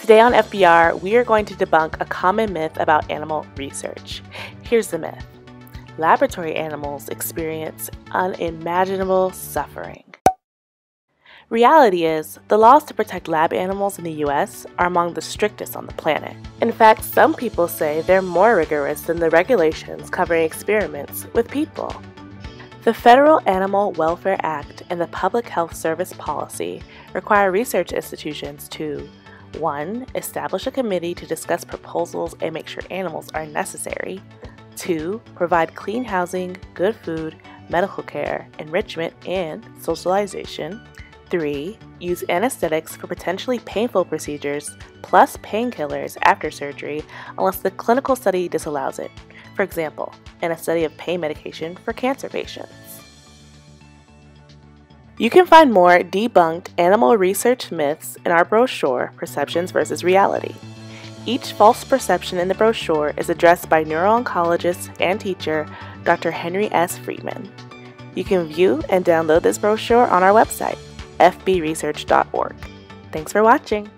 Today on FBR, we are going to debunk a common myth about animal research. Here's the myth. Laboratory animals experience unimaginable suffering. Reality is, the laws to protect lab animals in the U.S. are among the strictest on the planet. In fact, some people say they're more rigorous than the regulations covering experiments with people. The Federal Animal Welfare Act and the Public Health Service policy require research institutions to 1. Establish a committee to discuss proposals and make sure animals are necessary. 2. Provide clean housing, good food, medical care, enrichment, and socialization. 3. Use anesthetics for potentially painful procedures plus painkillers after surgery unless the clinical study disallows it, for example, in a study of pain medication for cancer patients. You can find more debunked animal research myths in our brochure, Perceptions vs. Reality. Each false perception in the brochure is addressed by neuro-oncologist and teacher Dr. Henry S. Friedman. You can view and download this brochure on our website, fbresearch.org. Thanks for watching.